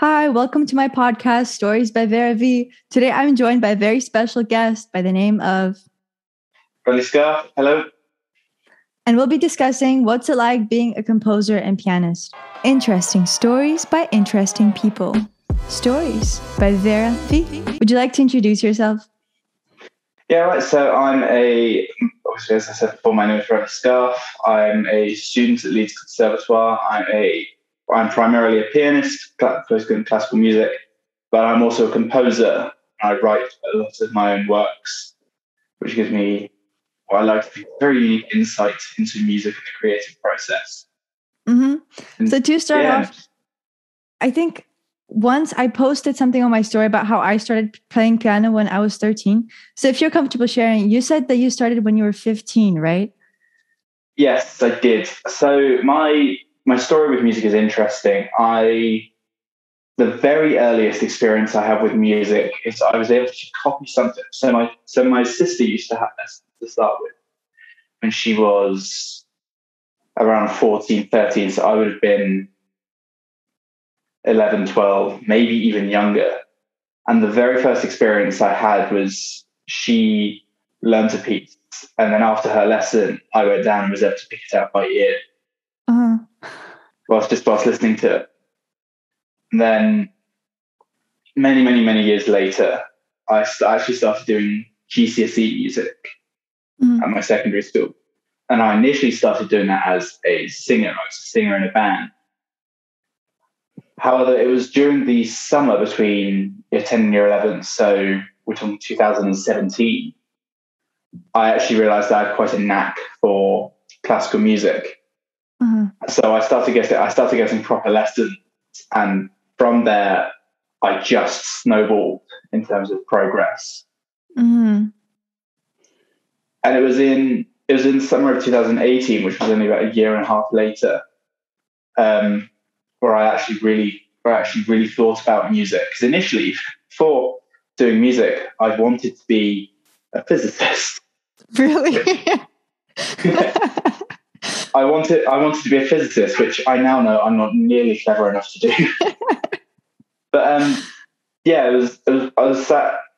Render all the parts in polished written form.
Hi, welcome to my podcast, Stories by Vera V. Today I'm joined by a very special guest by the name of... Bradley Scarff, hello. And we'll be discussing what's it like being a composer and pianist. Interesting stories by interesting people. Stories by Vera V. Would you like to introduce yourself? Yeah, right. So I'm obviously, as I said before, my name is Bradley Scarff. I'm a student at Leeds Conservatoire. I'm primarily a pianist, focused on classical music, but I'm also a composer. I write a lot of my own works, which gives me what I like to think very unique insight into music and the creative process. Mm-hmm. So to start off, I think once I posted something on my story about how I started playing piano when I was 13. So if you're comfortable sharing, you said that you started when you were 15, right? Yes, I did. So my story with music is interesting. The very earliest experience I have with music is I was able to copy something. So my sister used to have lessons to start with when she was around 14, 13. So I would have been 11, 12, maybe even younger. And the very first experience I had was she learned a piece. And then after her lesson, I went down and was able to pick it out by ear. Uh-huh. Whilst listening to it. And then many, many, many years later, I actually started doing GCSE music at my secondary school. And I initially started doing that as a singer. I was a singer in a band. However, it was during the summer between year 10 and year 11, so we're talking 2017, I actually realised that I had quite a knack for classical music. Uh-huh. So I started getting proper lessons, and from there, I just snowballed in terms of progress. Mm-hmm. And it was in the summer of 2018, which was only about a year and a half later, where I actually really thought about music. Because initially, before doing music, I wanted to be a physicist. Really? I wanted to be a physicist, which I now know I'm not nearly clever enough to do. But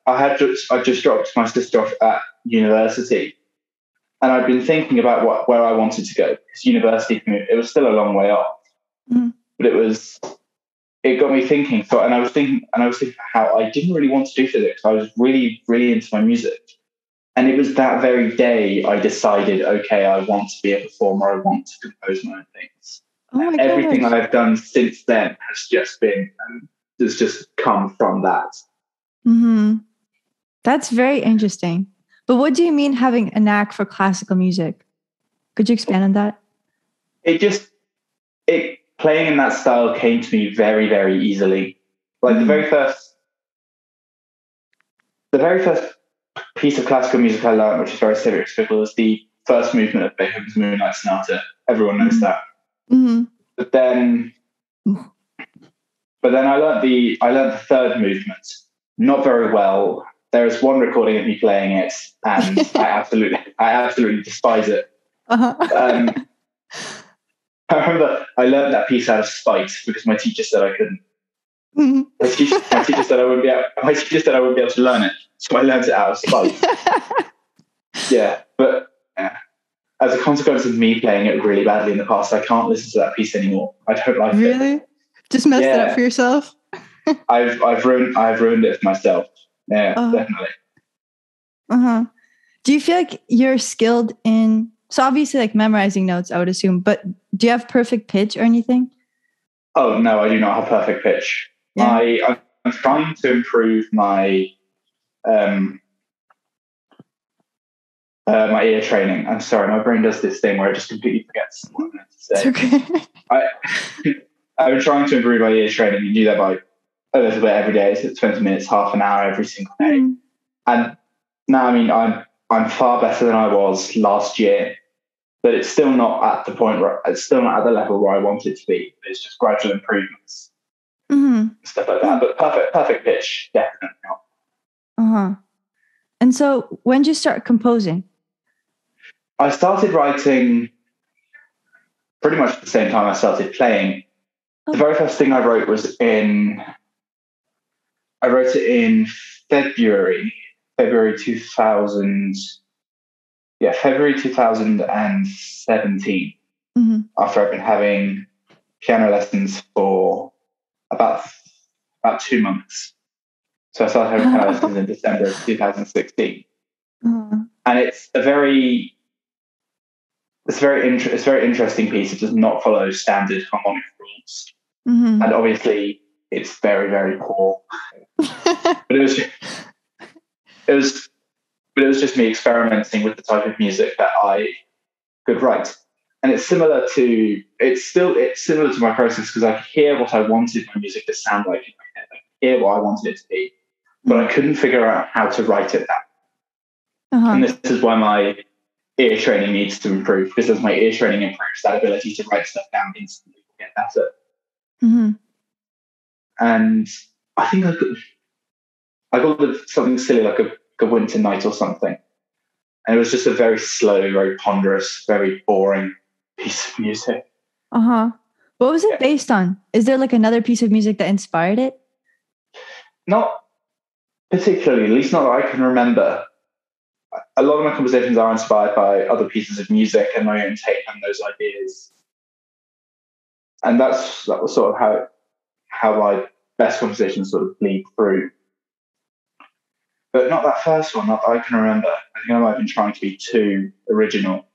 I just dropped my sister off at university, and I'd been thinking about where I wanted to go, because university, it was still a long way off. Mm. But it got me thinking. So, and I was thinking how I didn't really want to do physics. I was really, really into my music. And it was that very day I decided, okay, I want to be a performer. I want to compose my own things. Everything I've done since then has just come from that. Mm-hmm. That's very interesting. But what do you mean having a knack for classical music? Could you expand on that? Playing in that style came to me very, very easily. Like the very first piece of classical music I learned, which is very cyclical, was the first movement of Beethoven's Moonlight Sonata. Everyone knows that. Mm-hmm. But then I learned the third movement not very well. There is one recording of me playing it, and I absolutely despise it. Uh-huh. I remember I learned that piece out of spite because my teacher said I couldn't. Mm-hmm. My teacher said I wouldn't be able to learn it, so I learned it out of spite. As a consequence of me playing it really badly in the past, I can't listen to that piece anymore. I don't like it. Really? Just messed it up for yourself? I've ruined it for myself. Yeah, definitely. Uh-huh. Do you feel like you're skilled in, so obviously like memorizing notes, I would assume, but do you have perfect pitch or anything? Oh no, I do not have perfect pitch. Yeah. I'm trying to improve my ear training. I'm sorry, my brain does this thing where it just completely forgets what I'm going to say. It's okay. I'm trying to improve my ear training. You do that by a little bit every day, so 20 minutes, half an hour every single day. Mm. And now, I'm far better than I was last year, but it's still not at the point where it's still not at the level where I want it to be. It's just gradual improvements, stuff like that. But perfect pitch, definitely not. Uh-huh. And so when did you start composing? I started writing pretty much at the same time I started playing. The very first thing I wrote was I wrote it in February 2000. Yeah, February 2017, mm-hmm. after I've been having piano lessons for about 2 months. So I started having piano lessons in December of 2016. Mm-hmm. And it's a very interesting piece. It does not follow standard harmonic rules. Mm-hmm. And obviously it's very, very poor. But it was just me experimenting with the type of music that I could write. And it's similar to my process, because I hear what I wanted my music to sound like in my head. I hear what I wanted it to be, but I couldn't figure out how to write it that way. Uh-huh. And this is why my ear training needs to improve, because as my ear training improves, that ability to write stuff down instantly will get better. Mm-hmm. And I think I got something silly like a winter night or something, and it was just a very slow, very ponderous, very boring piece of music. What was it based on? Is there like another piece of music that inspired it? Not particularly, at least not that I can remember. A lot of my compositions are inspired by other pieces of music and my own take on those ideas, and that was sort of how my best compositions sort of bleed through. But not that first one, not that I can remember. I think I might have been trying to be too original,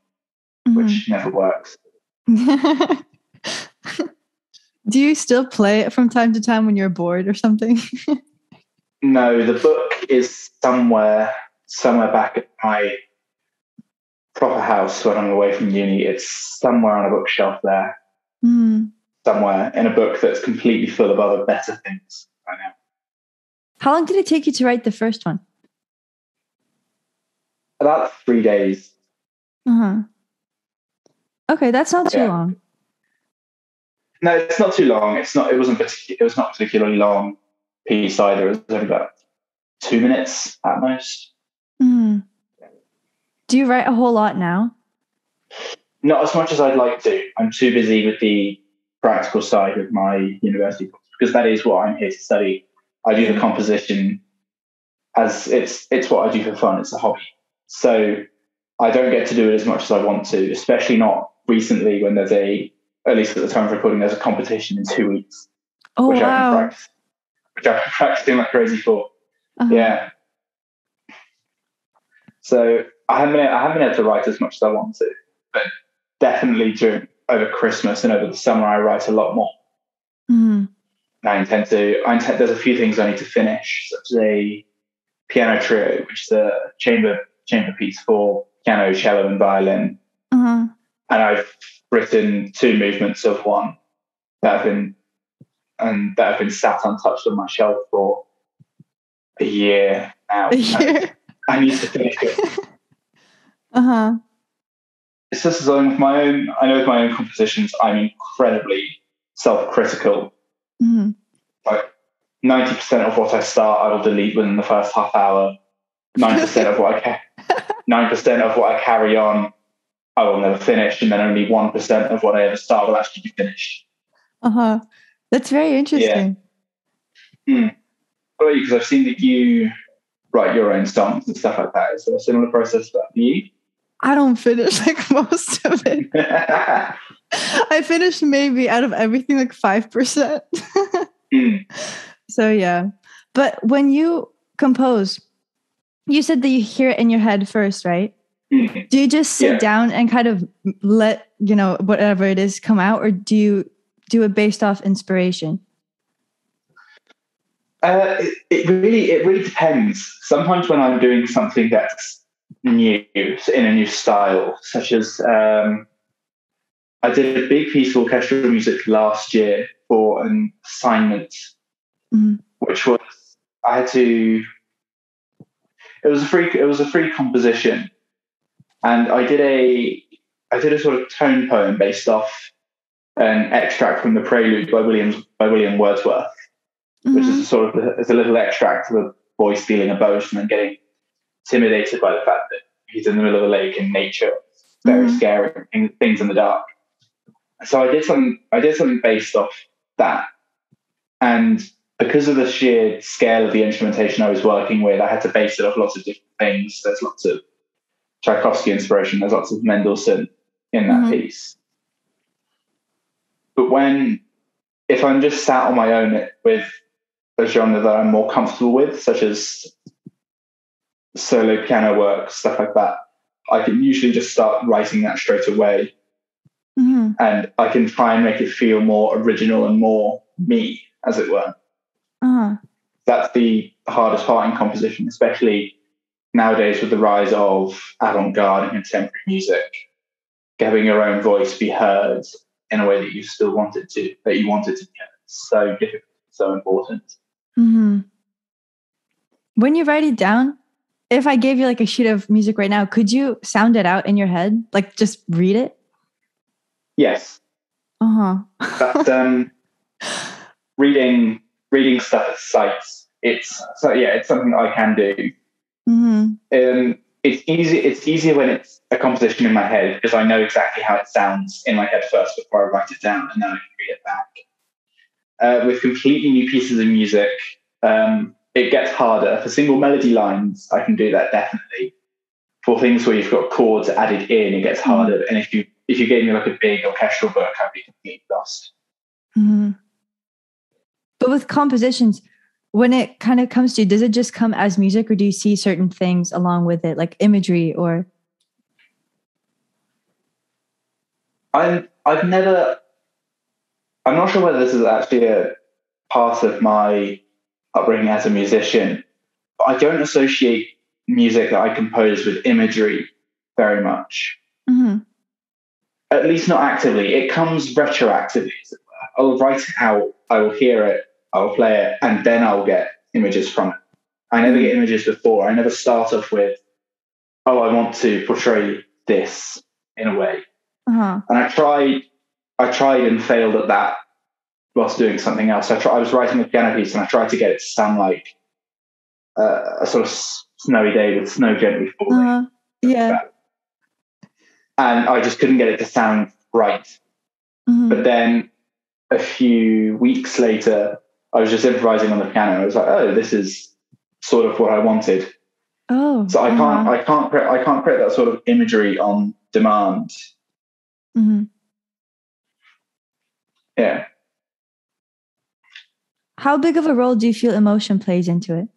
which never works. Do you still play it from time to time when you're bored or something? No, the book is somewhere back at my proper house when I'm away from uni. It's somewhere on a bookshelf there, somewhere in a book that's completely full of other better things right now. How long did it take you to write the first one? About 3 days. Okay, that's not too long. No, it's not too long. It wasn't particularly long piece either. It was only about 2 minutes at most. Do you write a whole lot now? Not as much as I'd like to. I'm too busy with the practical side of my university course, because that is what I'm here to study. I do the composition as it's what I do for fun. It's a hobby. So I don't get to do it as much as I want to, especially not recently when at least at the time of recording, there's a competition in 2 weeks. Oh, which wow. I've been practicing like crazy for. Uh-huh. Yeah. So I haven't been able to write as much as I want to, but definitely over Christmas and over the summer, I write a lot more. I intend to, there's a few things I need to finish, such as a piano trio, which is a chamber piece for piano, cello, and violin. And I've written 2 movements of one that have been sat untouched on my shelf for a year now. I need to finish it. It's just as long with my own. I know with my own compositions, I'm incredibly self-critical. Like 90% of what I start, I will delete within the first half hour. 9% of what I 9% of what I carry on, I will never finish, and then only 1% of what I ever start will actually be finished. That's very interesting. What about you? Because I've seen that you write your own songs and stuff like that. Is there a similar process for you? I don't finish like most of it. I finished maybe out of everything like 5%. So yeah. But when you compose, you said that you hear it in your head first, right? Do you just sit down and kind of let, whatever it is come out, or do you do it based off inspiration? It really depends. Sometimes when I'm doing something that's new, in a new style, such as I did a big piece of orchestral music last year for an assignment, which was it was a free composition, and I did a sort of tone poem based off an extract from the Prelude by William Wordsworth, which is it's a little extract of a boy stealing a boat and then getting intimidated by the fact that he's in the middle of a lake in nature. Very scary things in the dark. So I did something based off that. And because of the sheer scale of the instrumentation I was working with, I had to base it off lots of different things. There's lots of Tchaikovsky inspiration. There's lots of Mendelssohn in that piece. But if I'm just sat on my own with a genre that I'm more comfortable with, such as solo piano work, stuff like that, I can usually just start writing that straight away. Mm-hmm. And I can try and make it feel more original and more me, as it were. Uh-huh. That's the hardest part in composition, especially nowadays with the rise of avant-garde and contemporary music, having your own voice be heard in a way that you still want it to, that you want it to be heard. It's so difficult, so important. Mm-hmm. When you write it down, if I gave you like a sheet of music right now, could you sound it out in your head? Like just read it? Yes. Uh-huh. But reading stuff at sights, it's something that I can do. Mm-hmm. It's easier when it's a composition in my head, because I know exactly how it sounds in my head first before I write it down, and then I can read it back. With completely new pieces of music, it gets harder. For single melody lines, I can do that definitely. For things where you've got chords added in, it gets harder. And if you gave me like a big orchestral book, I'd be completely lost. Mm-hmm. But with compositions, when it kind of comes to you, does it just come as music, or do you see certain things along with it, like imagery or? I'm not sure whether this is actually a part of my upbringing as a musician, but I don't associate music that I compose with imagery very much. Mm-hmm. At least not actively. It comes retroactively, as it were. I'll write it out, I will hear it, I will play it, and then I'll get images from it. I never get images before. I never start off with, oh, I want to portray this in a way. Uh-huh. And I tried and failed at that whilst doing something else. I was writing a piano piece, and I tried to get it to sound like a sort of snowy day with snow gently falling. Uh-huh. Yeah. And I just couldn't get it to sound right. Mm-hmm. But then a few weeks later, I was just improvising on the piano. I was like, oh, this is sort of what I wanted. Oh. So I can't create that sort of imagery on demand. Mm-hmm. Yeah. How big of a role do you feel emotion plays into it?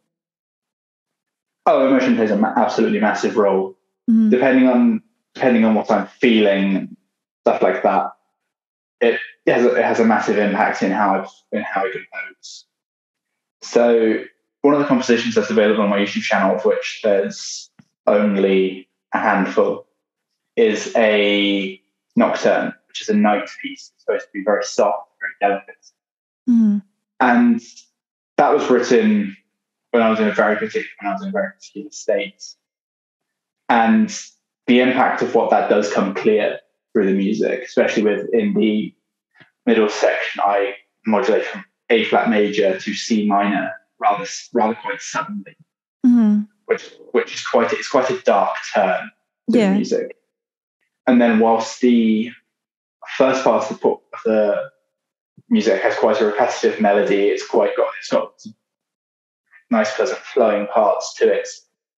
Oh, emotion plays an absolutely massive role. Mm-hmm. Depending on what I'm feeling, stuff like that. It has a massive impact in how I compose. So one of the compositions that's available on my YouTube channel, of which there's only a handful, is a nocturne, which is a night piece. It's supposed to be very soft, very delicate. Mm-hmm. And that was written when I was in a very particular state. And the impact of what that does come clear through the music, especially in the middle section. I modulate from A flat major to C minor rather quite suddenly, mm-hmm. which is quite a dark turn to the music. And then whilst the first part of the music has quite a repetitive melody, it's got nice pleasant flowing parts to it,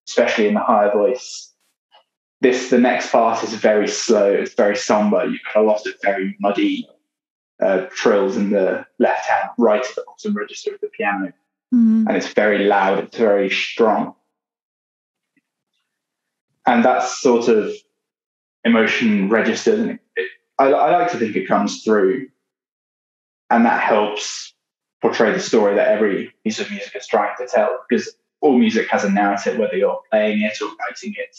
especially in the higher voice. The next part is very slow. It's very somber. You've got a lot of very muddy trills in the left hand, right at the bottom register of the piano. Mm-hmm. And it's very loud. It's very strong. And that sort of emotion registers. And I like to think it comes through. And that helps portray the story that every piece of music is trying to tell. Because all music has a narrative, whether you're playing it or writing it.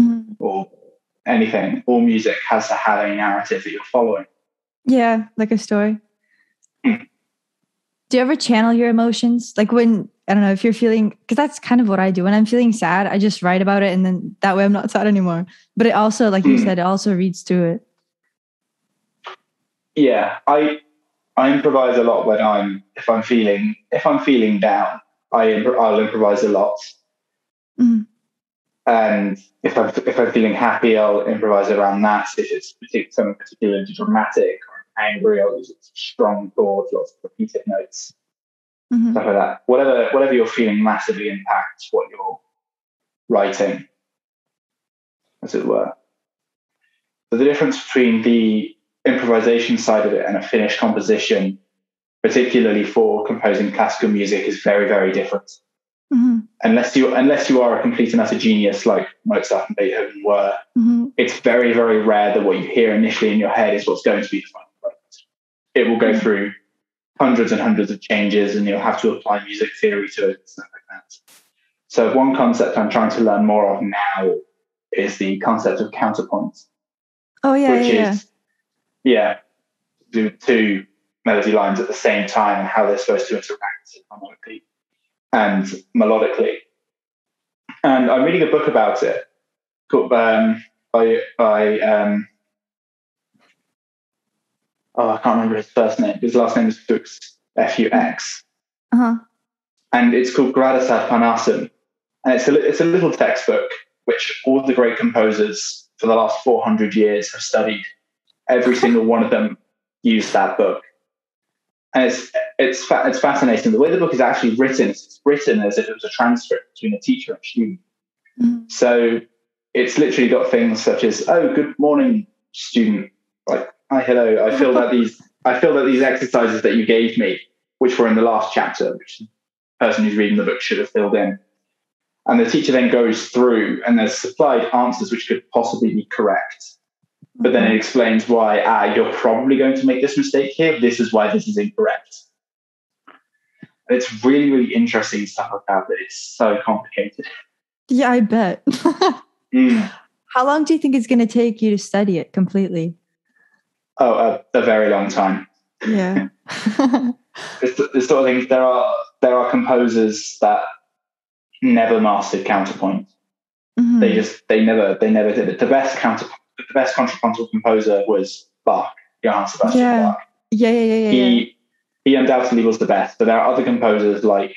Mm-hmm. Or anything. All music has to have a narrative that you're following. Yeah, like a story. Mm. Do you ever channel your emotions? Like when, I don't know, if you're feeling, because that's kind of what I do. When I'm feeling sad, I just write about it, and then that way I'm not sad anymore. But it also, like you said, it also reads through it. Yeah, I improvise a lot when if I'm feeling down, I'll improvise a lot. Mm. And if I'm feeling happy, I'll improvise around that. If it's something particularly dramatic or angry or strong chords, lots of repeated notes, stuff like that. Whatever you're feeling massively impacts what you're writing, as it were. So the difference between the improvisation side of it and a finished composition, particularly for composing classical music, is very, very different. Unless you are a complete and utter genius like Mozart and Beethoven were, it's very, very rare that what you hear initially in your head is what's going to be the final product. It will go through hundreds and hundreds of changes, and you'll have to apply music theory to it and stuff like that. So one concept I'm trying to learn more of now is the concept of counterpoint. Oh, yeah, which is, do two melody lines at the same time and how they're supposed to interact harmonically and melodically. And I'm reading a book about it called I can't remember his first name. His last name is Fux, F-U-X. And it's called Gradus ad Parnassum. And it's a little textbook which all the great composers for the last 400 years have studied. Every single one of them used that book. And it's fascinating. The way the book is actually written, it's written as if it was a transcript between a teacher and student. So it's literally got things such as, "Oh, good morning, student. Like, hi, hello. I filled out these exercises that you gave me, which were in the last chapter, which the person who's reading the book should have filled in." And the teacher then goes through, and there's supplied answers which could possibly be correct. But then it explains why, you're probably going to make this mistake here. This is why this is incorrect. And it's really, really interesting stuff like that, but it's so complicated. Yeah, I bet. How long do you think it's going to take you to study it completely? Oh, a very long time. Yeah. It's sort of thing. There are composers that never mastered counterpoint. They never did it. The best contrapuntal composer was Bach, Johann Sebastian Bach. He undoubtedly was the best, but there are other composers like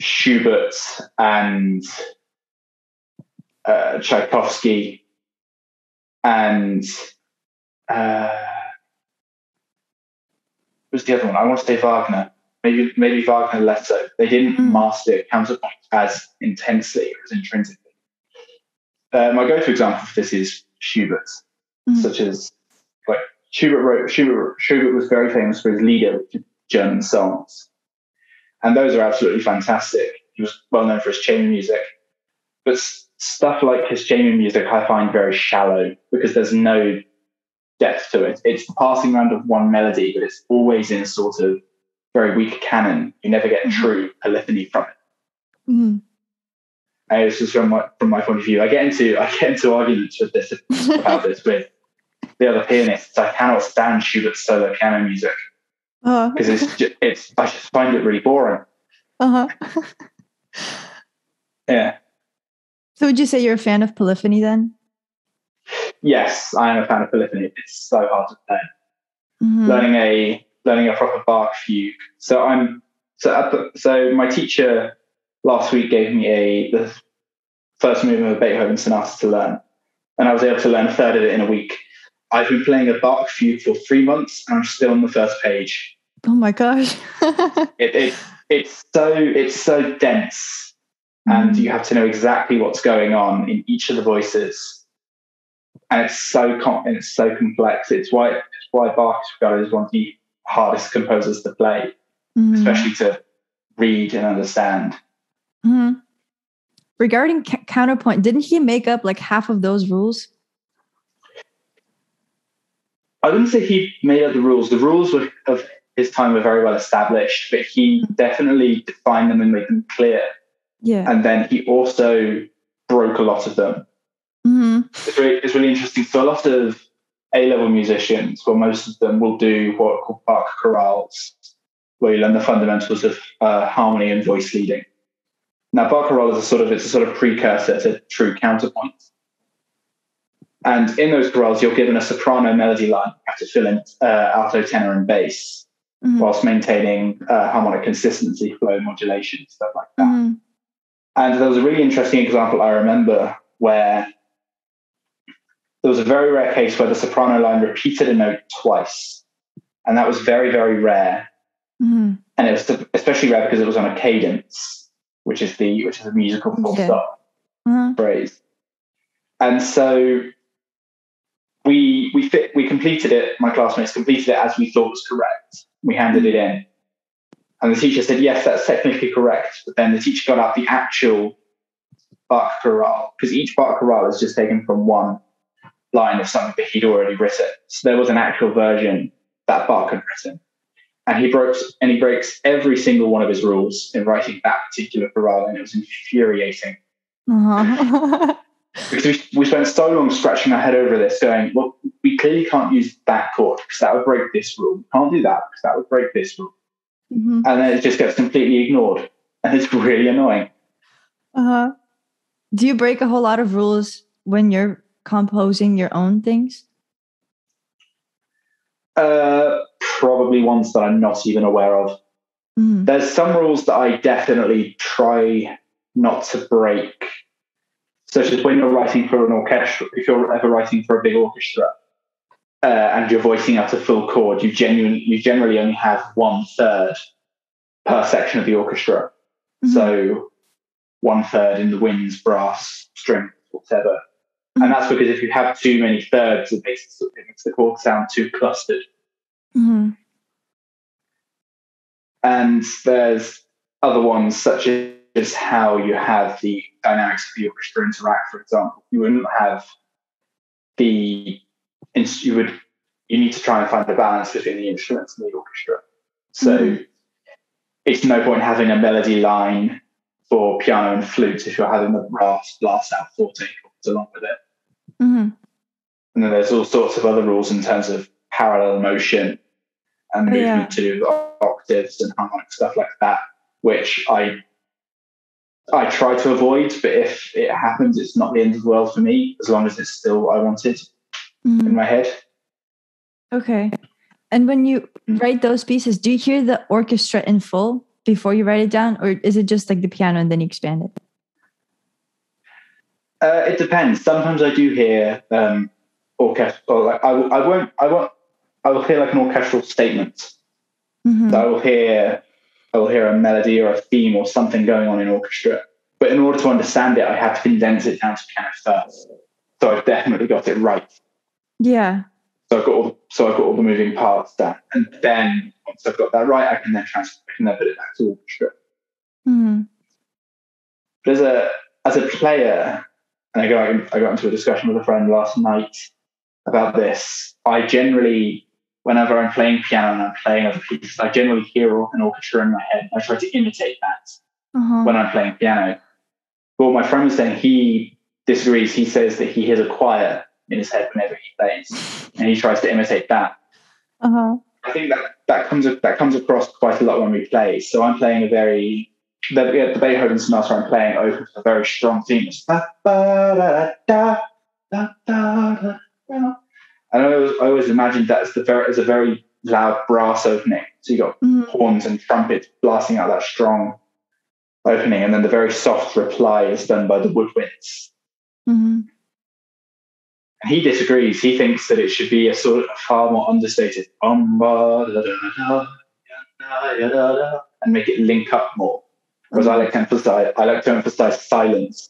Schubert and Tchaikovsky and who's the other one? I want to say Wagner. Maybe Wagner less so. They didn't master counterpoint as intensely or as intrinsically. My go-to example for this is Schubert, such as like Schubert was very famous for his Lieder, which is German songs, and those are absolutely fantastic. He was well known for his chamber music, but stuff like his chamber music I find very shallow because there's no depth to it. It's the passing round of one melody, but it's always in a sort of very weak canon. You never get true polyphony from it. It's just from my point of view. I get into arguments with this about this with the other pianists. I cannot stand Schubert's solo piano music because I just find it really boring. Yeah. So would you say you're a fan of polyphony then? Yes, I am a fan of polyphony. It's so hard to learn. Learning a proper Bach fugue. So my teacher last week gave me the first movement of a Beethoven sonata to learn, and I was able to learn a third of it in a week. I've been playing a Bach fugue for 3 months, and I'm still on the first page. Oh my gosh! It's so dense, and you have to know exactly what's going on in each of the voices, and it's so complex. It's why Bach is regarded as one of the hardest composers to play, especially to read and understand. Regarding counterpoint, didn't he make up like half of those rules? I wouldn't say he made up the rules. The rules of his time were very well established, but he definitely defined them and made them clear. Yeah. And then he also broke a lot of them. It's really interesting. So a lot of A-level musicians, well, most of them will do what are called Bach chorales, where you learn the fundamentals of harmony and voice leading. Now, barcarolle is a sort of precursor to true counterpoint. And in those chorales, you're given a soprano melody line. You have to fill in alto, tenor, and bass, whilst maintaining harmonic consistency, flow, modulation, stuff like that. And there was a really interesting example I remember where there was a very rare case where the soprano line repeated a note twice. And that was very, very rare. Mm-hmm. And it was especially rare because it was on a cadence, which is a musical full stop phrase. And so we completed it. My classmates completed it as we thought was correct. We handed it in. And the teacher said, yes, that's technically correct. But then the teacher got out the actual Bach chorale, because each Bach chorale is just taken from one line of something that he'd already written. So there was an actual version that Bach had written. And he breaks every single one of his rules in writing that particular chorale, and it was infuriating. Uh-huh. Because we spent so long scratching our head over this, going, well, we clearly can't use that chord because that would break this rule. We can't do that because that would break this rule. Mm-hmm. And then it just gets completely ignored. And it's really annoying. Uh-huh. Do you break a whole lot of rules when you're composing your own things? Probably ones that I'm not even aware of. Mm-hmm. There's some rules that I definitely try not to break, such as when you're writing for an orchestra, if you're ever writing for a big orchestra, and you're voicing out a full chord, you generally only have 1/3 per section of the orchestra. Mm-hmm. So 1/3 in the winds, brass, strings, whatever. Mm-hmm. And that's because if you have too many thirds, it makes the chord sound too clustered. Mm-hmm. And there's other ones such as how you have the dynamics of the orchestra interact. For example, you wouldn't have you need to try and find the balance between the instruments and the orchestra. So mm-hmm. it's no point having a melody line for piano and flute if you're having the brass blast out 14 chords along with it. Mm-hmm. And then there's all sorts of other rules in terms of parallel motion and movement to octaves and harmonic stuff like that, which I try to avoid, but if it happens, it's not the end of the world for me, as long as it's still what I wanted in my head. Okay. And when you write those pieces, do you hear the orchestra in full before you write it down, or is it just like the piano and then you expand it? It depends. Sometimes I do hear orchestral. Like I will hear like an orchestral statement. Mm-hmm. So I will hear a melody or a theme or something going on in orchestra. But in order to understand it, I have to condense it down to piano first. So I've definitely got it right. Yeah. So I've got all the moving parts down, and then once I've got that right, I can then put it back to orchestra. Mm-hmm. As a player, and I got into a discussion with a friend last night about this. I generally, whenever I'm playing piano and I'm playing other pieces, I generally hear an orchestra in my head. I try to imitate that when I'm playing piano. But my friend was saying he disagrees. He says that he hears a choir in his head whenever he plays, and he tries to imitate that. Uh-huh. I think that comes across quite a lot when we play. So I'm playing the Beethoven sonata I'm playing opens a very strong theme. And I always imagined that as a very loud brass opening. So you got horns and trumpets blasting out that strong opening, and then the very soft reply is done by the woodwinds. Mm-hmm. And he disagrees. He thinks that it should be a sort of far more understated and make it link up more. Whereas I like to emphasize silence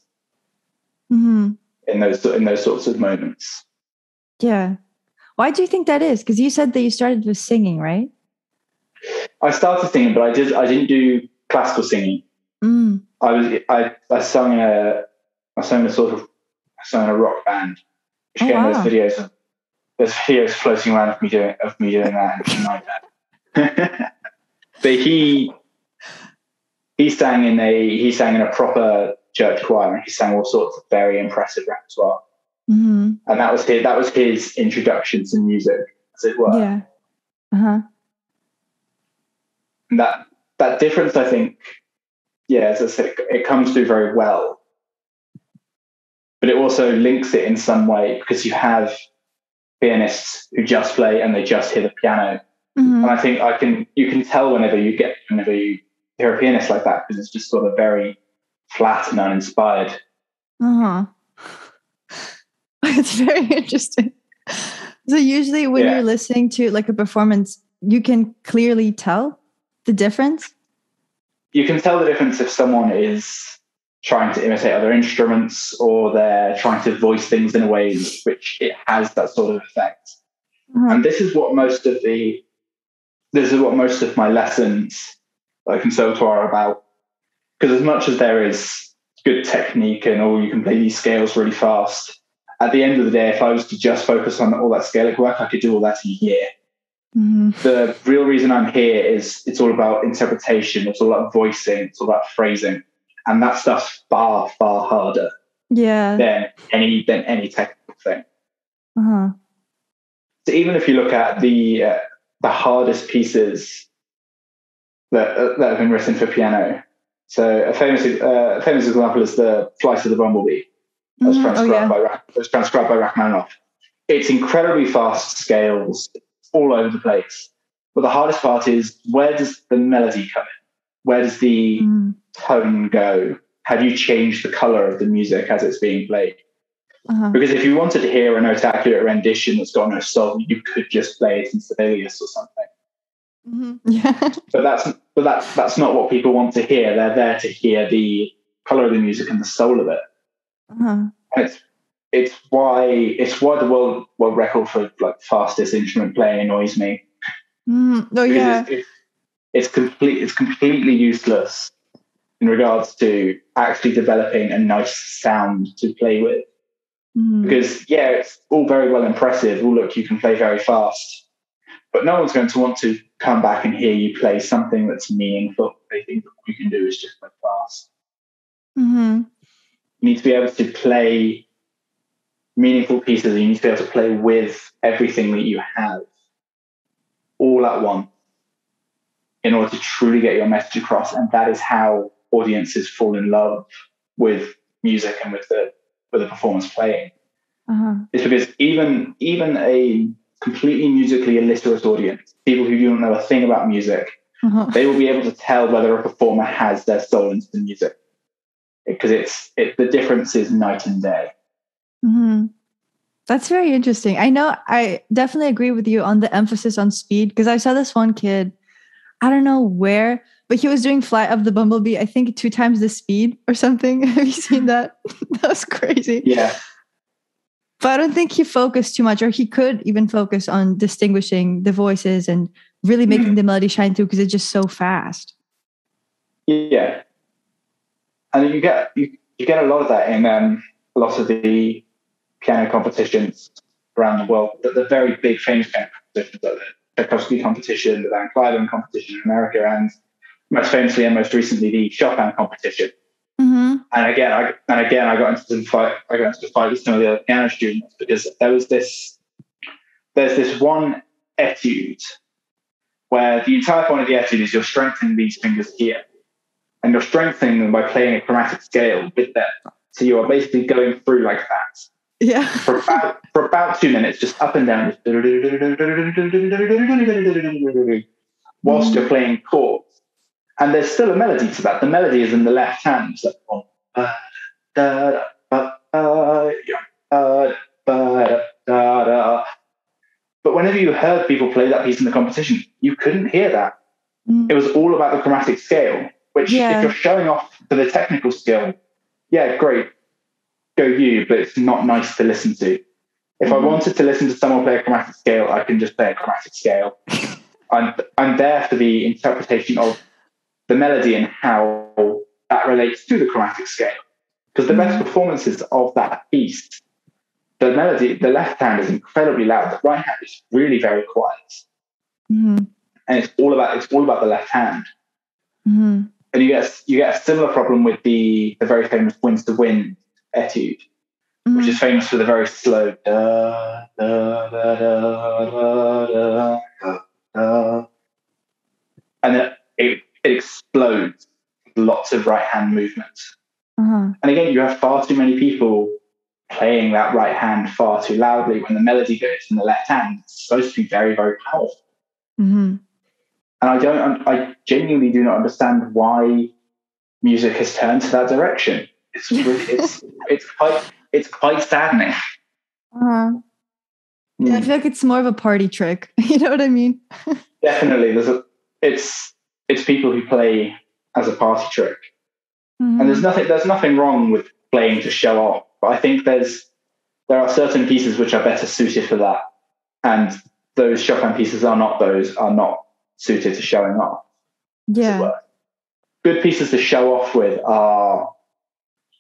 in those sorts of moments. Yeah. Why do you think that is? Because you said that you started with singing, right? I started singing, but I didn't do classical singing. Mm. I sang in a rock band. Which again, there's videos floating around of me doing that and like that. But he sang in a proper church choir, and he sang all sorts of very impressive repertoire. Mm-hmm. And that was his introduction to music, as it were. Yeah. Uh-huh. And that difference, I think, as I said, it comes through very well. But it also links it in some way, because you have pianists who just play and they just hear the piano. Mm-hmm. And I think you can tell whenever you hear a pianist like that, because it's just sort of very flat and uninspired. Uh-huh. It's very interesting. So usually when you're listening to like a performance, you can clearly tell the difference? You can tell the difference if someone is trying to imitate other instruments or they're trying to voice things in a way which it has that sort of effect. Mm-hmm. And this is what most of my lessons at the Conservatoire are about. Because as much as there is good technique and you can play these scales really fast, at the end of the day, if I was to just focus on all that scalic work, I could do all that in a year. Mm-hmm. The real reason I'm here is it's all about interpretation. It's all about voicing. It's all about phrasing. And that stuff's far, far harder than any technical thing. Uh-huh. So even if you look at the hardest pieces that have been written for piano, so a famous example is the Flight of the Bumblebee. That was transcribed by Rachmaninoff. It's incredibly fast scales all over the place. But the hardest part is, where does the melody come in? Where does the tone go? Have you changed the color of the music as it's being played? Uh-huh. Because if you wanted to hear a note accurate rendition that's got no soul, you could just play it in Sibelius or something. Mm-hmm. Yeah. But that's not what people want to hear. They're there to hear the color of the music and the soul of it. Uh-huh. It's why the world record for fastest instrument playing annoys me. It's completely useless in regards to actually developing a nice sound to play with. Mm. Because, it's all very well impressive. You can play very fast. But no one's going to want to come back and hear you play something that's meaningful. They think what you can do is just play fast. Mm-hmm. You need to be able to play meaningful pieces. And you need to be able to play with everything that you have all at once, in order to truly get your message across. And that is how audiences fall in love with music and with the performance playing. Uh-huh. It's because even a completely musically illiterate audience, people who don't know a thing about music, uh-huh, they will be able to tell whether a performer has their soul into the music. Because the difference is night and day. Mm-hmm. That's very interesting. I know I definitely agree with you on the emphasis on speed, because I saw this one kid, I don't know where, but he was doing Flight of the Bumblebee, I think 2 times the speed or something. Have you seen that? That was crazy. Yeah. But I don't think he focused too much, or he could even focus on distinguishing the voices and really making the melody shine through, because it's just so fast. Yeah. And you get a lot of that in a lot of the piano competitions around the world, the very big famous piano competitions like that. Tchaikovsky competition, the Van Cliburn competition in America, and most famously and most recently the Chopin competition. Mm-hmm. And again, I got into some fight. I got into a fight with some of the other piano students because there's this one etude where the entire point of the etude is you're strengthening these fingers here, and you're strengthening them by playing a chromatic scale with them. So you are basically going through like that. Yeah. for about 2 minutes, just up and down, whilst you're playing chords. And there's still a melody to that. The melody is in the left hand. It's like, but whenever you heard people play that piece in the competition, you couldn't hear that. Mm. It was all about the chromatic scale, which if you're showing off for the technical skill, great. Go you, but it's not nice to listen to. If I wanted to listen to someone play a chromatic scale, I can just play a chromatic scale. I'm there for the interpretation of the melody and how that relates to the chromatic scale. Because the best performances of that piece, the melody, the left hand is incredibly loud, the right hand is really very quiet, and it's all about the left hand. And you get a similar problem with the very famous Winds to Wind etude, which is famous for the very slow and then it explodes with lots of right hand movements. And again, you have far too many people playing that right hand far too loudly when the melody goes in the left hand. It's supposed to be very, very powerful. And I genuinely do not understand why music has turned to that direction. It's really, it's quite saddening. Uh-huh. Yeah, I feel like it's more of a party trick. You know what I mean? Definitely. It's people who play as a party trick. Mm-hmm. And there's nothing wrong with playing to show off. But I think there are certain pieces which are better suited for that. And those Chopin pieces are not suited to showing off. Yeah. Good pieces to show off with are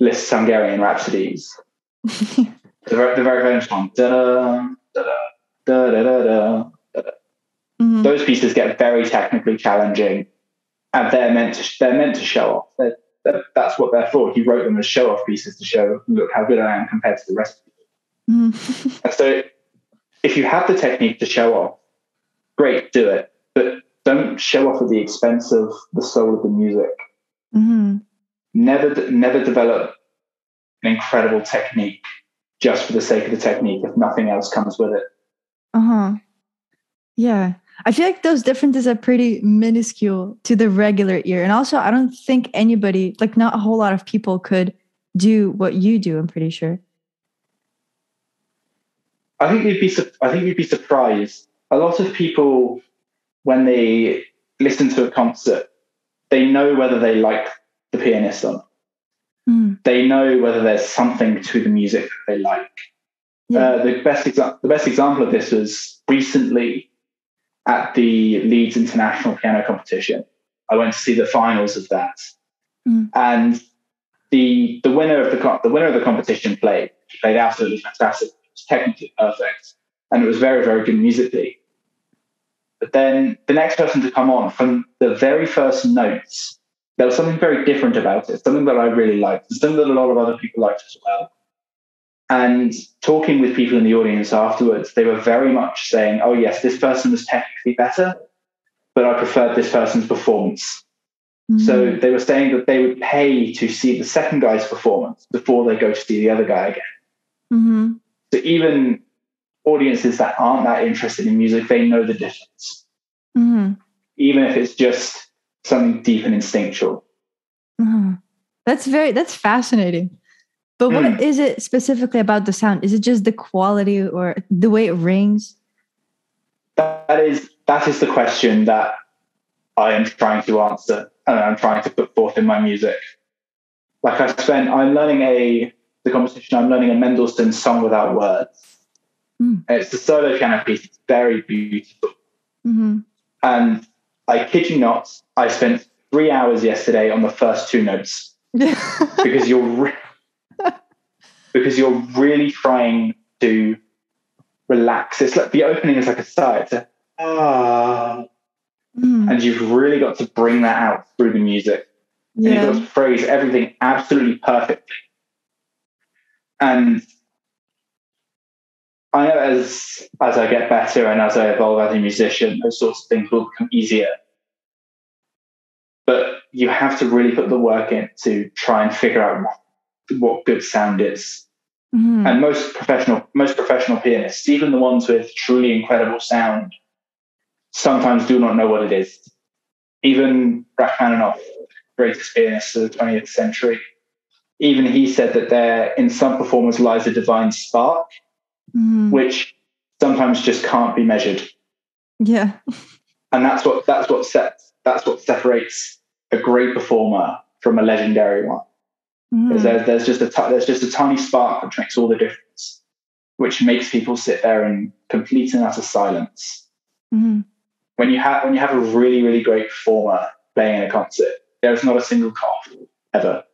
Liszt's Hungarian Rhapsodies. The very famous one. Da-da, da-da, da-da, da-da, da-da. Mm-hmm. Those pieces get very technically challenging, and they're meant to show off. That's what they're for. He wrote them as show-off pieces to show, look how good I am compared to the rest of people. Mm-hmm. And so if you have the technique to show off, great, do it. But don't show off at the expense of the soul of the music. Mm-hmm. Never develop an incredible technique just for the sake of the technique if nothing else comes with it. Uh-huh. Yeah. I feel like those differences are pretty minuscule to the regular ear. And also, I don't think anybody, like not a whole lot of people could do what you do, I'm pretty sure. I think you'd be surprised. A lot of people, when they listen to a concert, they know whether they like the pianist or not. Mm. They know whether there's something to the music that they like. Yeah. The best example of this was recently at the Leeds International Piano Competition. I went to see the finals of that, and the winner of the competition played. He played absolutely fantastic. It was technically perfect, and it was very, very good musically. But then the next person to come on, from the very first notes, there was something very different about it, something that I really liked, something that a lot of other people liked as well. And talking with people in the audience afterwards, they were very much saying, oh yes, this person was technically better, but I preferred this person's performance. Mm-hmm. So they were saying that they would pay to see the second guy's performance before they go to see the other guy again. Mm-hmm. So even audiences that aren't that interested in music, they know the difference. Mm-hmm. Even if it's just something deep and instinctual. Mm-hmm. That's fascinating. But what is it specifically about the sound? Is it just the quality or the way it rings? That is the question that I am trying to answer and I'm trying to put forth in my music. Like I'm learning a Mendelssohn Song Without Words. Mm. It's a solo piano piece. It's very beautiful. Mm-hmm. And I kid you not, I spent 3 hours yesterday on the first two notes because you're really trying to relax. It's like the opening is like a sigh. It's like, ah. Mm. And you've really got to bring that out through the music. Yeah. And you've got to phrase everything absolutely perfectly. And I know as I get better and as I evolve as a musician, those sorts of things will become easier. But you have to really put the work in to try and figure out what good sound is. Mm-hmm. And most professional pianists, even the ones with truly incredible sound, sometimes do not know what it is. Even Rachmaninoff, the greatest pianist of the 20th century, even he said that there, in some performers, lies a divine spark, which sometimes just can't be measured. Yeah. And that's what separates a great performer from a legendary one. Mm. There's just a tiny spark that makes all the difference, which makes people sit there in complete and utter silence. Mm. When you have a really, really great performer playing in a concert, there's not a single cough ever.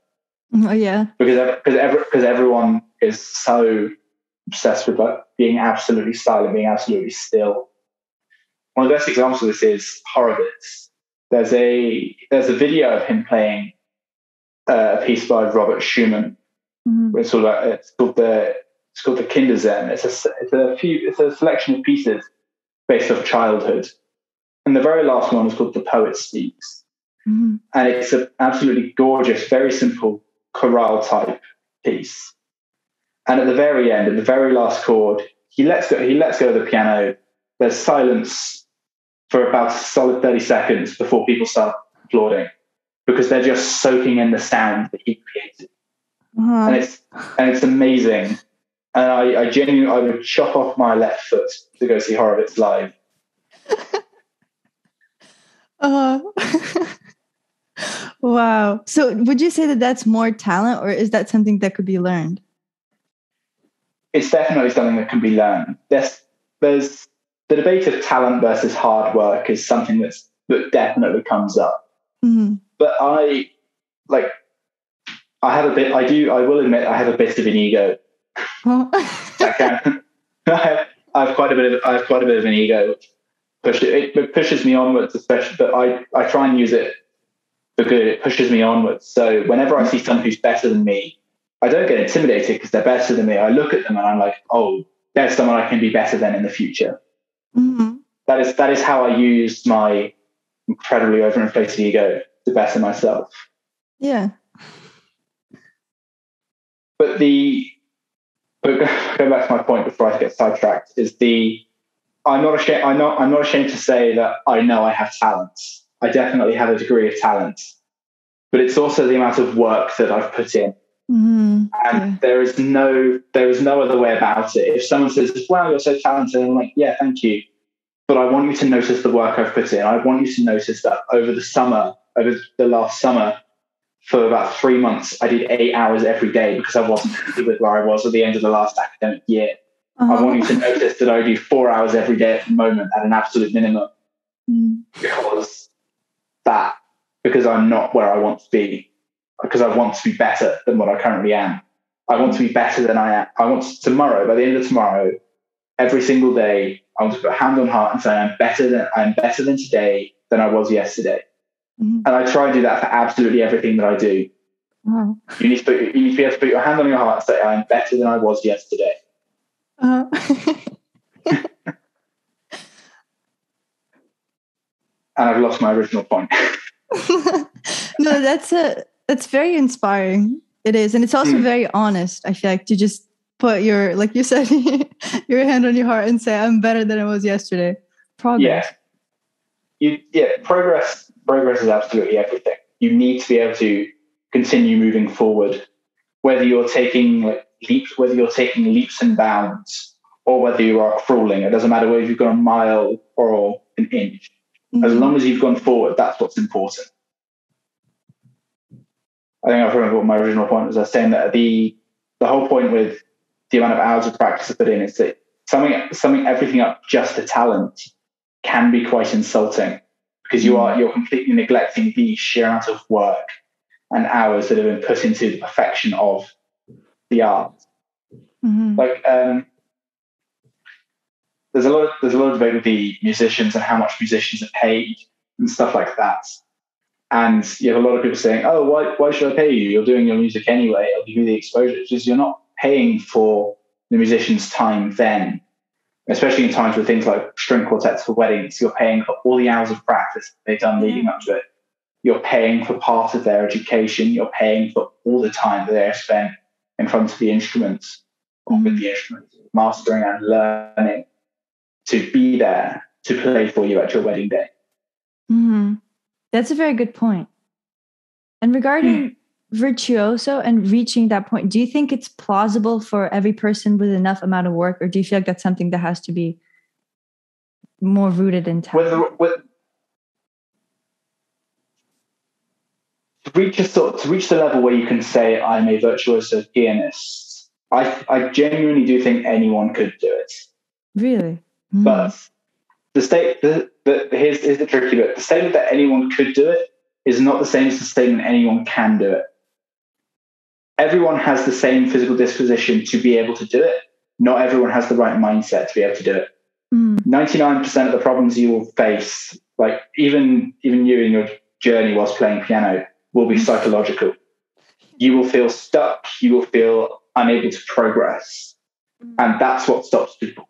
Oh yeah. Because everyone is so obsessed with like being absolutely silent, being absolutely still. One of the best examples of this is Horowitz. There's a video of him playing a piece by Robert Schumann. Mm-hmm. It's called the Kinderszenen. It's a selection of pieces based off childhood, and the very last one is called The Poet Speaks. Mm-hmm. And it's an absolutely gorgeous, very simple chorale type piece. And at the very end, at the very last chord, he lets go of the piano. There's silence for about a solid 30 seconds before people start applauding because they're just soaking in the sound that he created. Uh-huh. And it's amazing And I genuinely, I would chop off my left foot to go see Horowitz live. Wow. So would you say that that's more talent, or is that something that could be learned? It's definitely something that can be learned. There's the debate of talent versus hard work is something that definitely comes up. Mm-hmm. But I will admit I have a bit of an ego. I have quite a bit of an ego. It pushes me onwards, especially, but I try and use it for good. It pushes me onwards. So whenever I see someone who's better than me, I don't get intimidated because they're better than me. I look at them and I'm like, oh, there's someone I can be better than in the future. Mm-hmm. That is how I use my incredibly overinflated ego to better myself. Yeah. But going back to my point before I get sidetracked, I'm not ashamed to say that I know I have talents. I definitely have a degree of talent, but it's also the amount of work that I've put in. Mm-hmm. And there is no other way about it. If someone says, wow, you're so talented, I'm like, yeah, thank you. But I want you to notice the work I've put in. I want you to notice that over the last summer, for about 3 months, I did 8 hours every day because I wasn't happy with where I was at the end of the last academic year. Uh-huh. I want you to notice that I do 4 hours every day at the moment at an absolute minimum. Mm. Because I'm not where I want to be, because I want to be better than what I currently am. I want to be better than I am. I want to, tomorrow, by the end of tomorrow, every single day, I want to put a hand on heart and say I'm better than today than I was yesterday. Mm-hmm. And I try and do that for absolutely everything that I do. Wow. You need to be able to put your hand on your heart and say, I'm better than I was yesterday. And I've lost my original point. No, that's very inspiring. It is. And it's also very honest, I feel like, to just put your, like you said, your hand on your heart and say, I'm better than I was yesterday. Progress. Yeah. Progress is absolutely everything. You need to be able to continue moving forward, whether you're taking leaps and bounds, or whether you are crawling. It doesn't matter whether you've gone a mile or an inch. Mm-hmm. As long as you've gone forward, that's what's important. I think I've remembered what my original point was. I was saying that the whole point with the amount of hours of practice I put in is that summing everything up just to talent can be quite insulting. Because you're completely neglecting the sheer amount of work and hours that have been put into the perfection of the art. Mm-hmm. Like there's a lot of debate with the musicians and how much musicians are paid and stuff like that. And you have a lot of people saying, "Oh, why should I pay you? You're doing your music anyway. I'll give you the exposure." It's just you're not paying for the musician's time then. Especially in times with things like string quartets for weddings, you're paying for all the hours of practice they've done leading up to it. You're paying for part of their education. You're paying for all the time that they're spent in front of the instruments or with the instruments, mastering and learning to be there to play for you at your wedding day. Mm-hmm. That's a very good point. And regarding virtuoso and reaching that point, do you think it's plausible for every person with enough amount of work, or do you feel like that's something that has to be more rooted in talent? To reach the level where you can say I'm a virtuoso pianist, I genuinely do think anyone could do it. Really? Mm. But here's the tricky bit. The statement that anyone could do it is not the same as the statement anyone can do it. Everyone has the same physical disposition to be able to do it. Not everyone has the right mindset to be able to do it. Mm. 99% of the problems you will face, like even you in your journey whilst playing piano, will be psychological. You will feel stuck. You will feel unable to progress. And that's what stops people.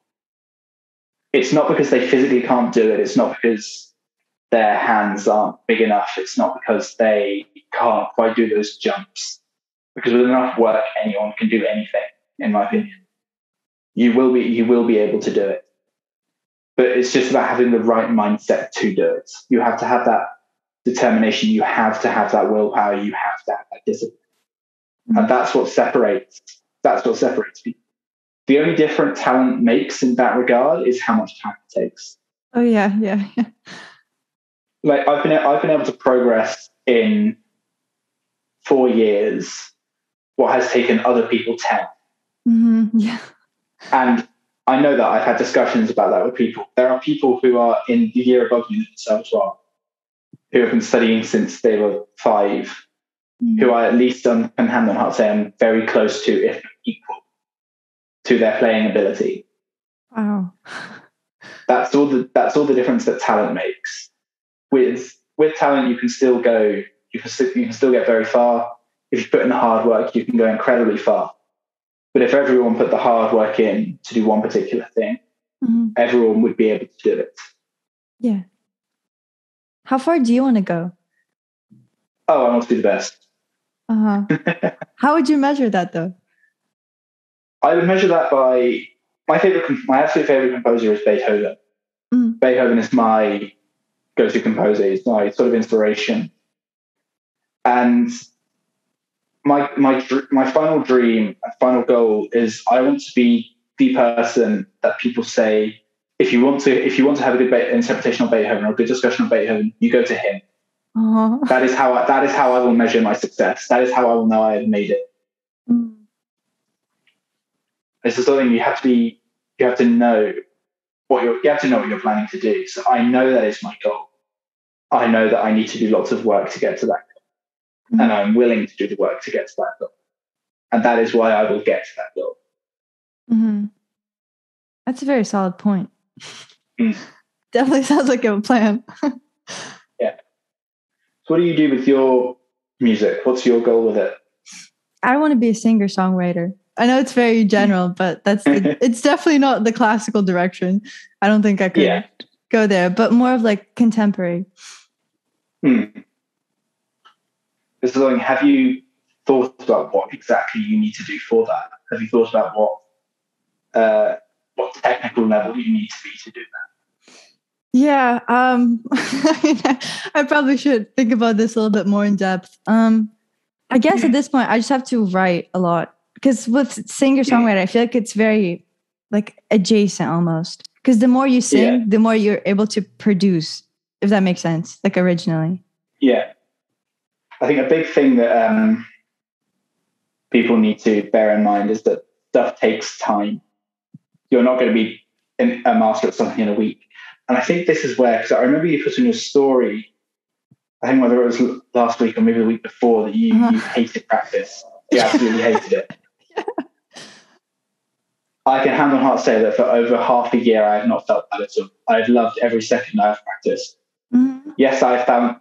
It's not because they physically can't do it. It's not because their hands aren't big enough. It's not because they can't quite do those jumps. Because with enough work, anyone can do anything, in my opinion. You will be able to do it. But it's just about having the right mindset to do it. You have to have that determination. You have to have that willpower. You have to have that discipline. Mm-hmm. And that's what separates people. The only difference talent makes in that regard is how much time it takes. Oh yeah, yeah, yeah. Like I've been able to progress in 4 years what has taken other people 10. Mm-hmm, yeah. And I know that I've had discussions about that with people. There are people who are in the year above me in the Conservatoire who have been studying since they were 5, mm-hmm. who I at least on hand on heart say I'm very close to, if not equal to, their playing ability. Wow. That's all the difference that talent makes. With talent, you can still get very far. If you put in the hard work, you can go incredibly far. But if everyone put the hard work in to do one particular thing, mm-hmm. everyone would be able to do it. Yeah. How far do you want to go? Oh, I want to be the best. Uh-huh. How would you measure that, though? I would measure that by my absolute favorite composer is Beethoven. Mm. Beethoven is my go-to composer. He's my sort of inspiration. And my final dream, my final goal is I want to be the person that people say, if you want to have a good interpretation of Beethoven or a good discussion of Beethoven, you go to him. Uh-huh. That is how I will measure my success. That is how I will know I have made it. Mm. It's the sort of thing you have to know what you're planning to do. So I know that is my goal. I know that I need to do lots of work to get to that goal. Mm-hmm. And I'm willing to do the work to get to that goal. And that is why I will get to that goal. Mm-hmm. That's a very solid point. Mm. Definitely sounds like a plan. Yeah. So what do you do with your music? What's your goal with it? I want to be a singer-songwriter. I know it's very general, but it's definitely not the classical direction. I don't think I could go there, but more of like contemporary. Hmm. This is like, have you thought about what exactly you need to do for that? Have you thought about what technical level you need to be to do that? Yeah, I probably should think about this a little bit more in depth. I guess at this point, I just have to write a lot. Because with singer-songwriter, I feel like it's very like adjacent almost. Because the more you sing, the more you're able to produce, if that makes sense, like originally. Yeah. I think a big thing that people need to bear in mind is that stuff takes time. You're not going to be a master at something in a week. And I think this is where, because I remember you put in your story, I think whether it was last week or maybe the week before, that you hated practice. You absolutely hated it. I can hand on heart say that for over half a year, I have not felt that at all. I've loved every second I've practiced. Mm-hmm. Yes, I found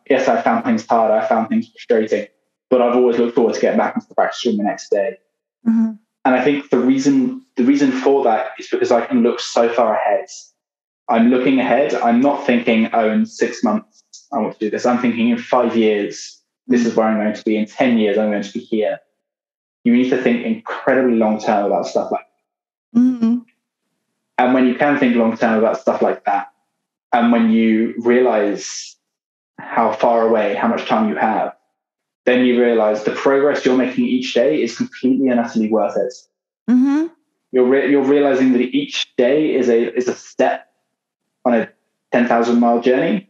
things hard. I found things frustrating, but I've always looked forward to getting back into the practice room the next day. Mm-hmm. And I think the reason for that is because I can look so far ahead. I'm looking ahead. I'm not thinking, oh, in 6 months, I want to do this. I'm thinking in 5 years, this is where I'm going to be. In 10 years, I'm going to be here. You need to think incredibly long-term about stuff like that. Mm-hmm. And when you can think long term about stuff like that, and when you realize how far away, how much time you have, then you realize the progress you're making each day is completely and utterly worth it. Mm-hmm. You're realizing that each day is a step on a 10,000 mile journey,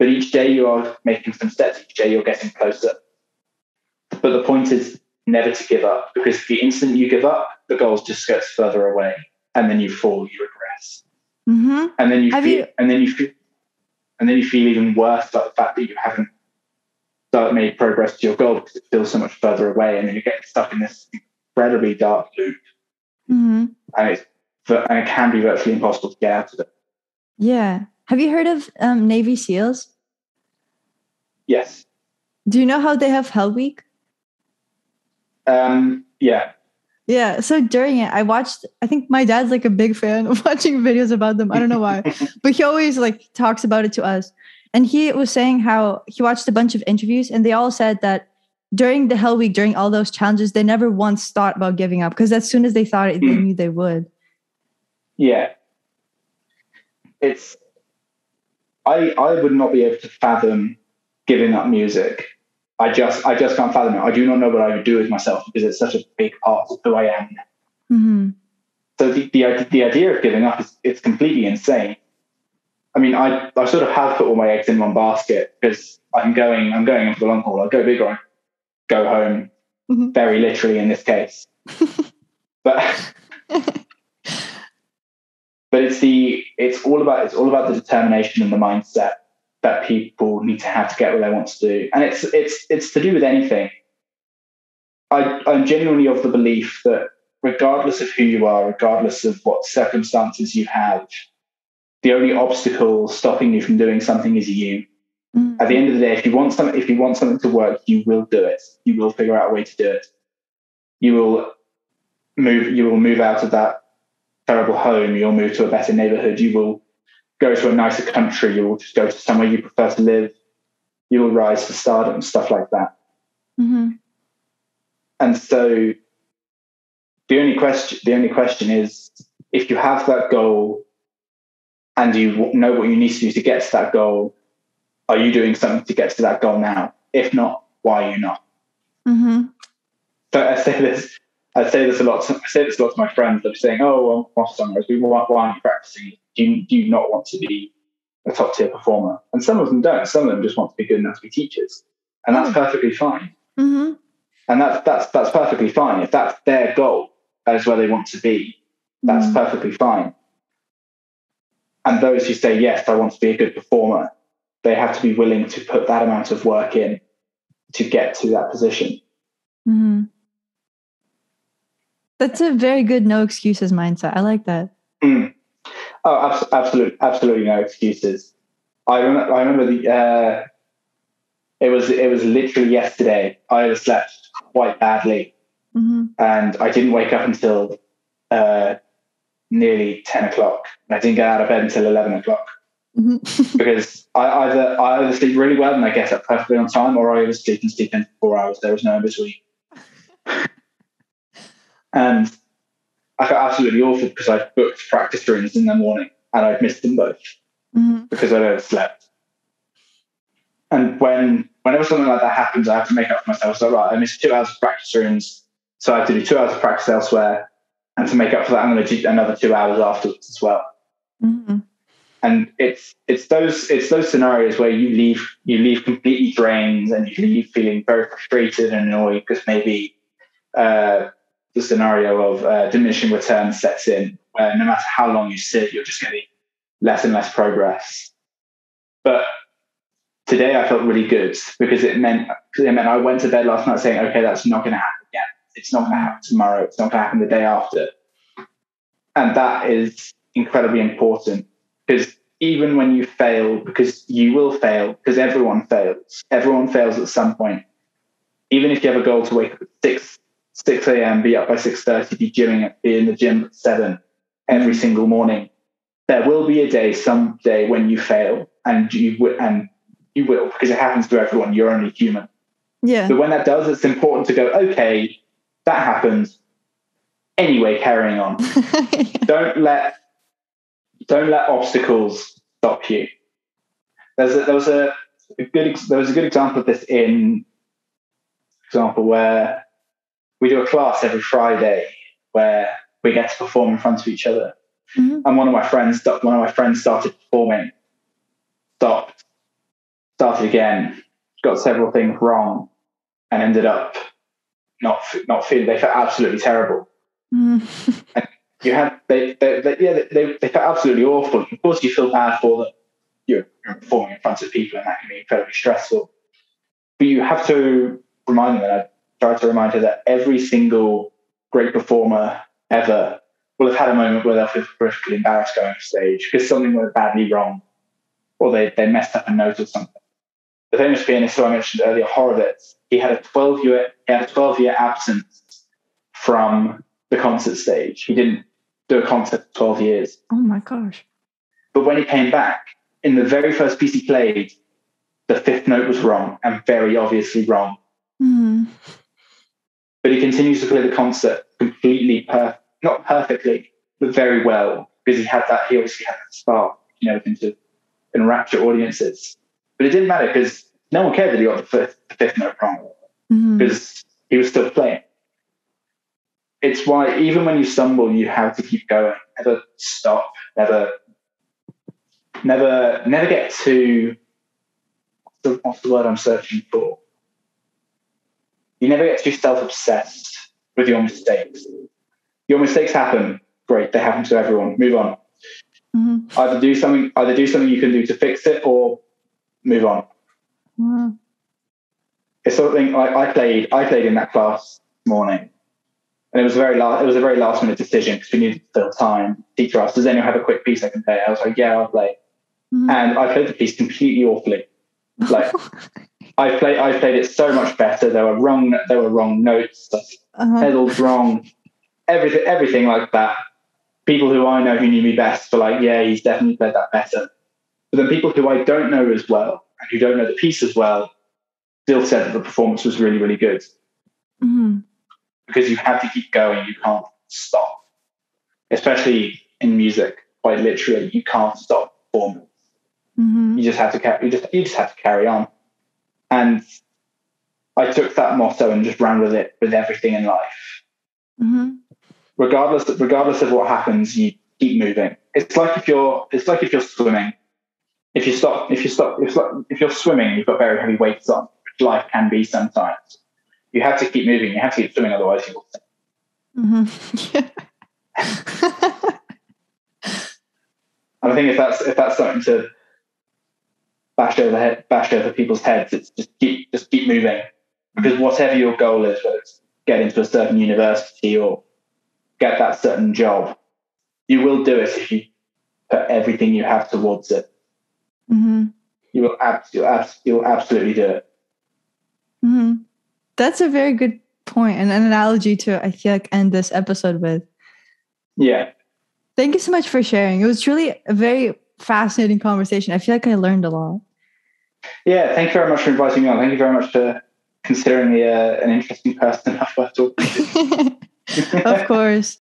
but each day you are making some steps. Each day you're getting closer. But the point is never to give up, because the instant you give up, the goal just gets further away, and then you fall, you regress, mm-hmm. and then you feel even worse about the fact that you haven't made progress to your goal because it feels so much further away, and then you get stuck in this incredibly dark loop, mm-hmm. and it can be virtually impossible to get out of it. Yeah. Have you heard of Navy SEALs? Yes. Do you know how they have Hell Week? Yeah. So during it, I think my dad's like a big fan of watching videos about them. I don't know why, but he always like talks about it to us. And he was saying how he watched a bunch of interviews and they all said that during the Hell Week, during all those challenges, they never once thought about giving up because as soon as they thought it, they knew they would. Yeah. I would not be able to fathom giving up music. I just can't fathom it. I do not know what I would do with myself because it's such a big part of who I am. Mm-hmm. So the idea of giving up is it's completely insane. I mean, I sort of have put all my eggs in one basket because I'm going in for the long haul. I'll go big or I go home, mm-hmm. very literally in this case. But it's all about the determination and the mindset that people need to have to get what they want to do. And it's to do with anything. I'm genuinely of the belief that regardless of who you are, regardless of what circumstances you have, the only obstacle stopping you from doing something is you. Mm. At the end of the day, if you want something to work, you will do it. You will figure out a way to do it. You will move out of that terrible home. You'll move to a better neighborhood. You will go to a nicer country. You will just go to somewhere you prefer to live. You will rise to stardom, stuff like that. Mm-hmm. And so the only question is, if you have that goal and you know what you need to do to get to that goal, are you doing something to get to that goal now? If not, why are you not? Mm-hmm. So I say this a lot to my friends. They're saying, "Oh, well, why aren't you practicing? Do you not want to be a top tier performer?" And some of them don't. Some of them just want to be good enough to be teachers, and that's perfectly fine. Mm-hmm. And that's perfectly fine. If that's their goal, that is where they want to be. That's mm-hmm. perfectly fine. And those who say, yes, I want to be a good performer, they have to be willing to put that amount of work in to get to that position. Mm-hmm. That's a very good no excuses mindset. I like that. Mm. Oh, absolutely no excuses. I remember it was literally yesterday. I overslept quite badly, mm-hmm. and I didn't wake up until nearly 10 o'clock. And I didn't get out of bed until 11 o'clock, mm-hmm. because I either sleep really well and I get up perfectly on time, or I oversleep and sleep in for 4 hours. There was no in between. And I felt absolutely awful because I booked practice rooms in the morning and I'd missed them both, mm-hmm. because I'd overslept. And whenever something like that happens, I have to make up for myself. So, right, I missed 2 hours of practice rooms, so I have to do 2 hours of practice elsewhere. And to make up for that, I'm going to do another 2 hours afterwards as well. Mm-hmm. And it's those scenarios where you leave completely drained and you leave feeling very frustrated and annoyed because maybe the scenario of diminishing returns sets in, where no matter how long you sit, you're just getting less and less progress. But today I felt really good because it meant I went to bed last night saying, okay, that's not going to happen yet. It's not going to happen tomorrow. It's not going to happen the day after. And that is incredibly important, because even when you fail, because you will fail, because everyone fails at some point. Even if you have a goal to wake up at 6 a.m., be up by 6:30, be in the gym at 7 every single morning, there will be a day, some day, when you fail, and you will, because it happens to everyone. You're only human. Yeah. But when that does, it's important to go, okay, that happens. Anyway, carrying on. Yeah. Don't let obstacles stop you. There was a good example of this where we do a class every Friday where we get to perform in front of each other. Mm-hmm. And one of my friends started performing, stopped, started again, got several things wrong, and ended up not feeling. They felt absolutely terrible. Mm-hmm. And they felt absolutely awful. Of course, you feel bad for them. You're performing in front of people, and that can be incredibly stressful. But you have to remind them that. Try to remind her that every single great performer ever will have had a moment where they'll feel particularly embarrassed going off stage because something went badly wrong, or they messed up a note or something. The famous pianist who I mentioned earlier, Horowitz, he had a 12-year absence from the concert stage. He didn't do a concert for 12 years. Oh my gosh. But when he came back, in the very first piece he played, the fifth note was wrong, and very obviously wrong. Mm-hmm. But he continues to play the concert completely, not perfectly, but very well, because he obviously had that spark, to enrapture audiences. But it didn't matter because no one cared that he got the fifth note wrong, because mm-hmm. he was still playing. it's why even when you stumble, you have to keep going. Never stop. Never get too. What's the word I'm searching for? You never get too self-obsessed with your mistakes. Your mistakes happen. Great, they happen to everyone. Move on. Mm-hmm. Either do something you can do to fix it, or move on. Mm-hmm. It's something like I played in that class this morning, and it was a very last minute decision because we needed to fill time. Teacher asked, "Does anyone have a quick piece I can play?" I was like, "Yeah, I'll play." Mm-hmm. And I played the piece completely awfully. Like I played it so much better. There were wrong notes, pedals wrong, everything like that. People who I know who knew me best were like, yeah, he's definitely played that better. But then people who I don't know as well and who don't know the piece as well still said that the performance was really, really good. Mm-hmm. Because you have to keep going. You can't stop. Especially in music, quite literally, you can't stop performance. Mm-hmm. You just have to carry on. And I took that motto and just ran with it with everything in life. Mm-hmm. Regardless of what happens, you keep moving. It's like if you're swimming. If you're swimming, you've got very heavy weights on, which life can be sometimes. You have to keep moving. You have to keep swimming, otherwise you will sink. Mm-hmm. Yeah. And I think if that's something to bash over people's heads, it's just keep moving, because whatever your goal is, whether it's get into a certain university or get that certain job, you will do it if you put everything you have towards it. Mm-hmm. You'll absolutely do it. Mm-hmm. That's a very good point and an analogy to, I feel like, end this episode with. Yeah. Thank you so much for sharing. It was truly a very fascinating conversation. I feel like I learned a lot. Yeah, thank you very much for inviting me on. Thank you very much for considering me an interesting person I've worked with. Of course.